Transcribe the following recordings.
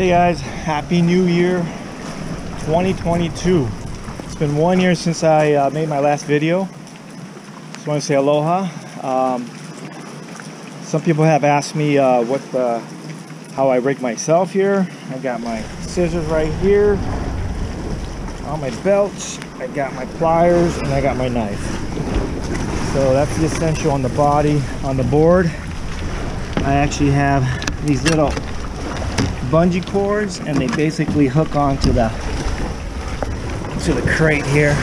Hey guys, happy new year 2022. It's been 1 year since I made my last video. Just want to say aloha. Some people have asked me how I rig myself here. I got my scissors right here, on my belts, I got my pliers, and I got my knife. So that's the essential on the body. On the board, I actually have these little bungee cords, and they basically hook onto the crate here.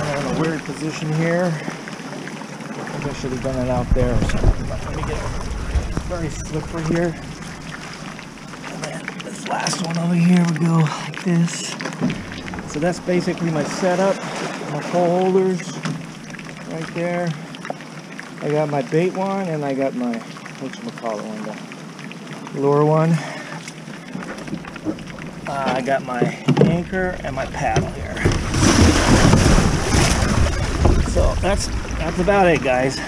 I'm in a weird position here. I think I should have done it out there or something, but let me get it. It's very slippery here. And then this last one over here would go like this. So that's basically my setup. My pole holders right there. I got my bait one, and I got my the lure one. I got my anchor and my paddle here. So that's about it, guys. You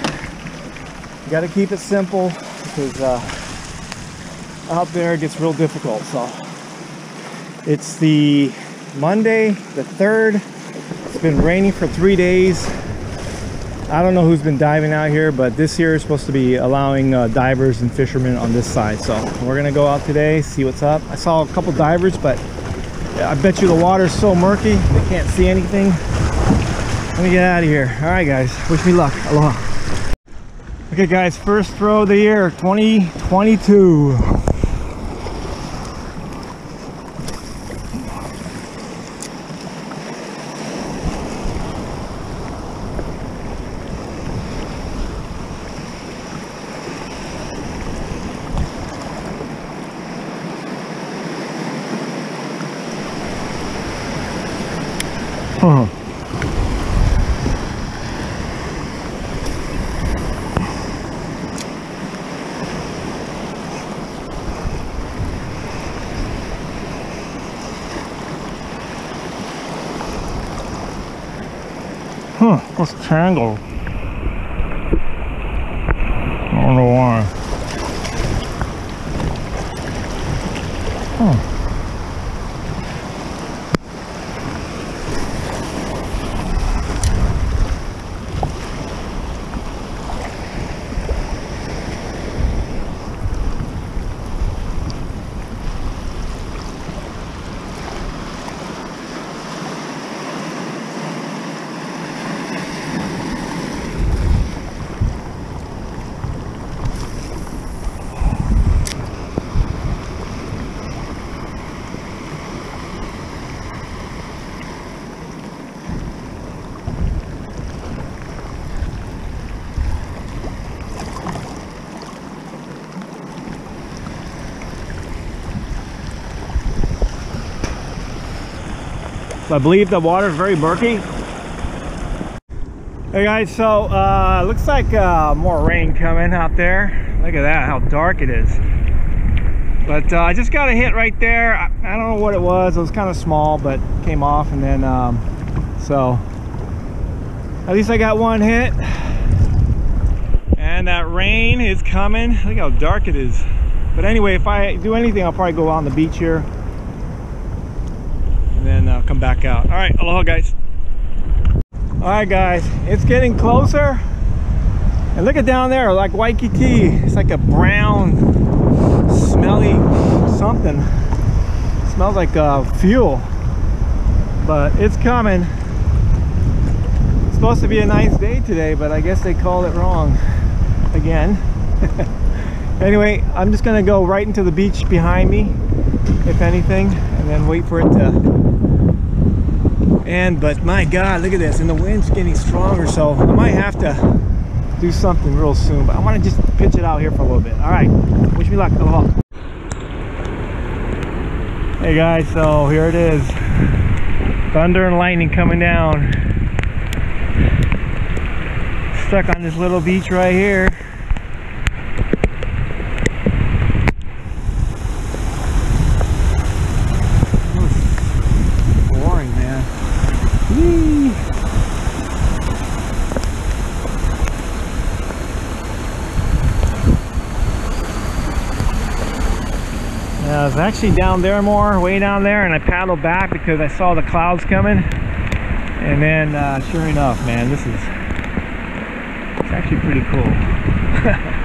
gotta keep it simple, because out there it gets real difficult. So it's the Monday, the 3rd. It's been raining for 3 days. I don't know who's been diving out here, but this year is supposed to be allowing divers and fishermen on this side. So we're going to go out today, see what's up. I saw a couple divers, but I bet you the water's so murky, they can't see anything. Let me get out of here. All right, guys. Wish me luck. Aloha. Okay, guys. First throw of the year, 2022. It's tangled. I don't know why. I believe the water is very murky. Hey guys, so looks like more rain coming out there. Look at that, how dark it is. But I just got a hit right there. I don't know what it was kind of small, but came off, and then so at least I got one hit. And that rain is coming. Look how dark it is. But anyway, if I do anything, I'll probably go on the beach here, then come back out. All right, aloha guys. All right guys, it's getting closer, and look at down there, like Waikiki. It's like a brown, smelly something. It smells like fuel, but it's coming. It's supposed to be a nice day today, but I guess they called it wrong again. Anyway, I'm just gonna go right into the beach behind me, if anything, and then wait for it to. But my God, look at this, and the wind's getting stronger, so I might have to do something real soon, but I want to just pitch it out here for a little bit. All right, wish me luck. Aloha. Hey guys, so here it is. Thunder and lightning coming down. Stuck on this little beach right here. was actually down there more, way down there, and I paddled back because I saw the clouds coming. And then sure enough, man, this is, it's actually pretty cool.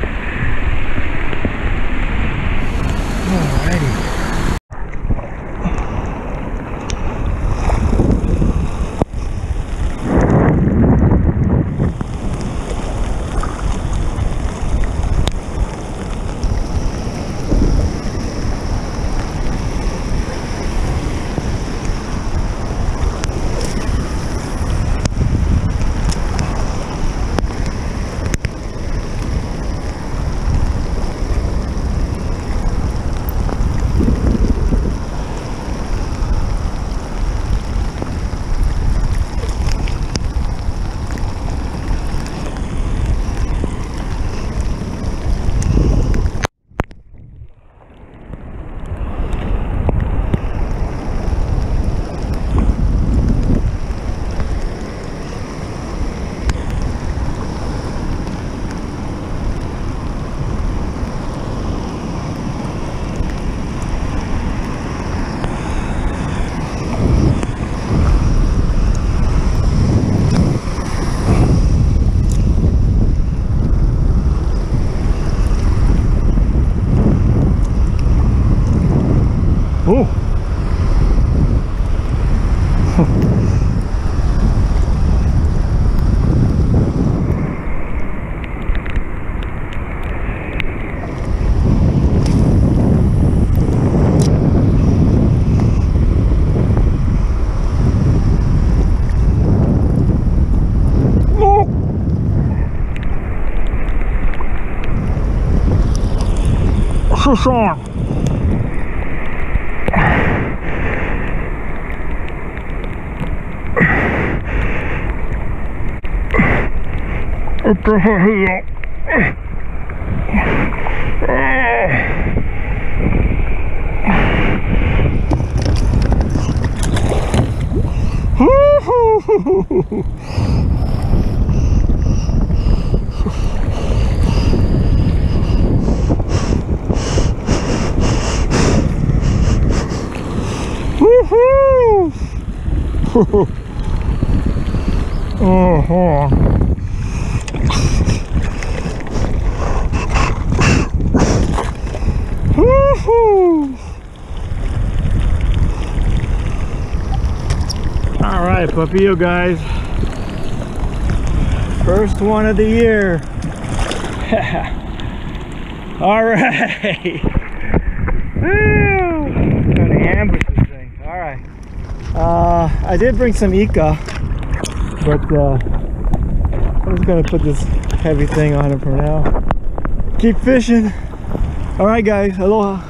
Sure. Up the hill. Oh, hold on. All right, Papillo guys. First one of the year. All right. I'm trying to ambush this thing. All right. I did bring some Ika, but I'm just gonna put this heavy thing on it for now. Keep fishing. All right, guys. Aloha.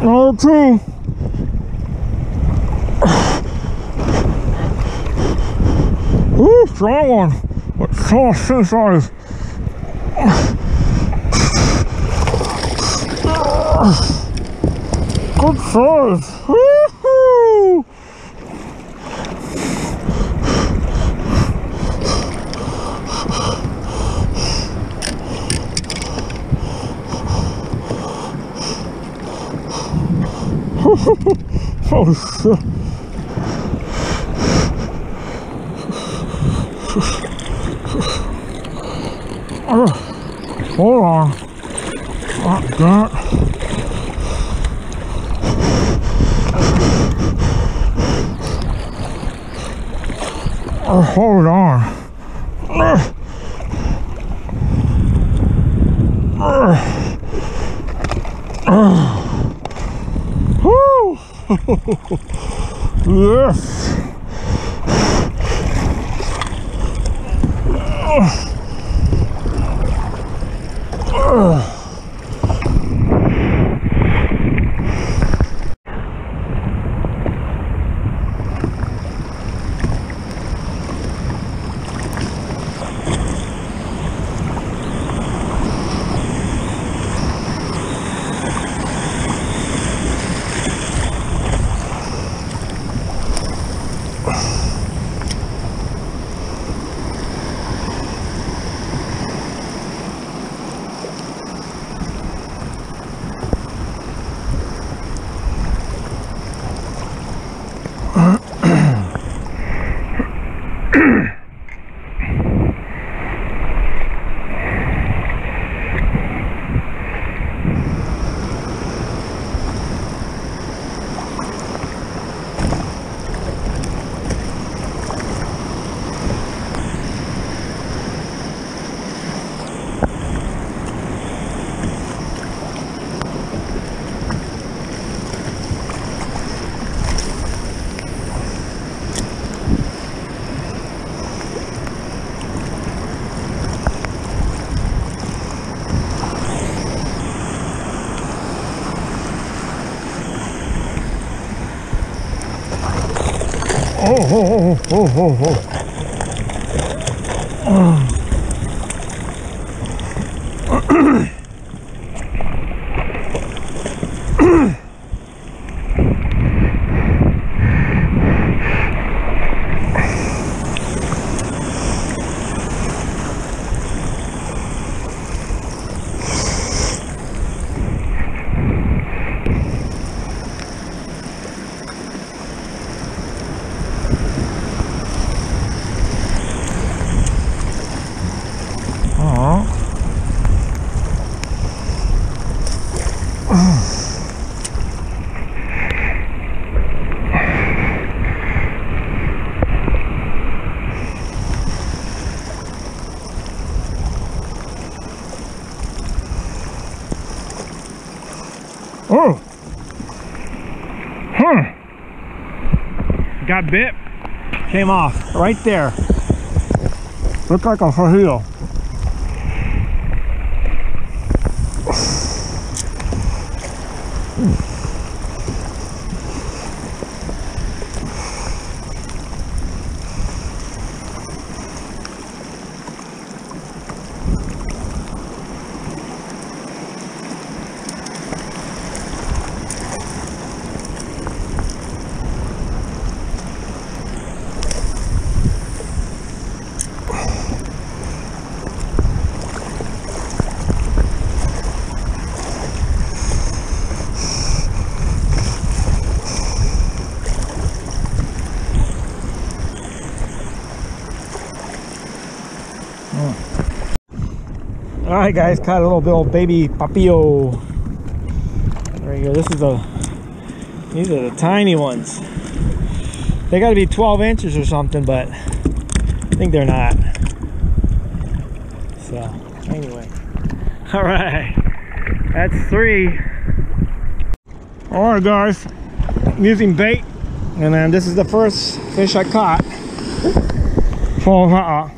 Another two. Ooh, strong one. But strong fish on it. Good size! Woohoo! Holy shit! Hold on! Oh, damn it! Oh, hold on. Yes. Oh, huh. Got bit, came off right there. Looked like a haheel. Alright guys, caught a little baby papillo right here. This is these are the tiny ones. They gotta be 12 inches or something, but I think they're not. So anyway. Alright. That's 3. Alright guys, I'm using bait, and then this is the first fish I caught. For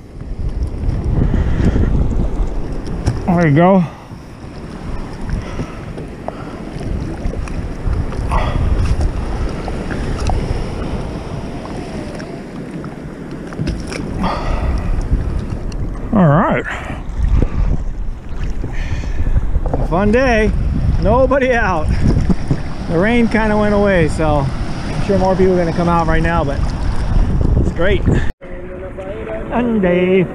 there you go. All right. Fun day. Nobody out. The rain kind of went away, so I'm sure more people are going to come out right now, but it's great. Sunday.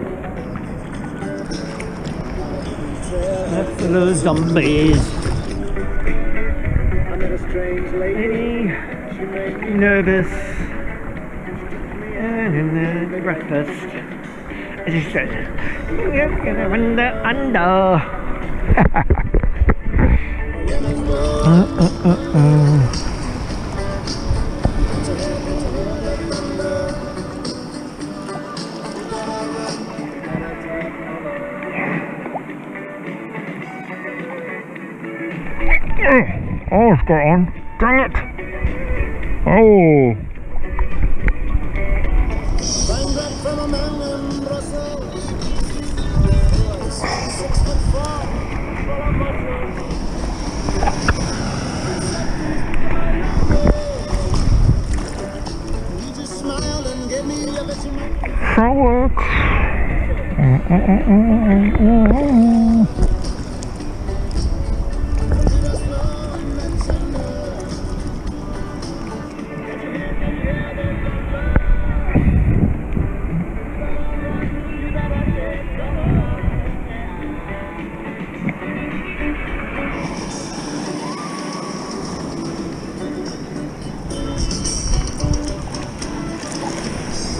Those zombies. I met a strange lady. She made me nervous. And in the breakfast, she said, "You're gonna run the under." Oh, it's got on. Dang it! Oh! So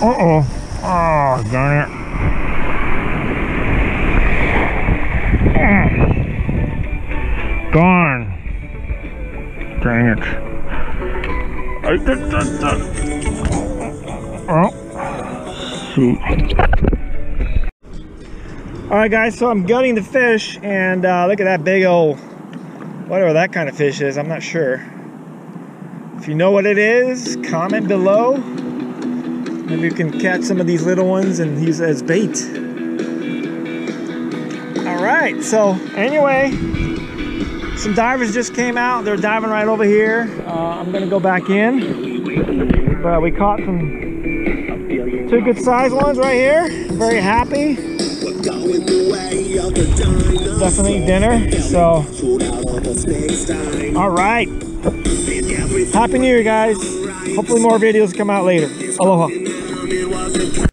uh-oh. Oh, darn it. Darn. Dang it. Oh, shoot. Alright guys, so I'm gutting the fish, and look at that big old, whatever that kind of fish is, I'm not sure. If you know what it is, comment below. Maybe you can catch some of these little ones and use it as bait. Alright, so anyway, some divers just came out. They're diving right over here. I'm going to go back in. But we caught some Two good sized ones right here. I'm very happy. Definitely dinner. So, all right. Happy New Year, guys. Hopefully more videos come out later. Aloha.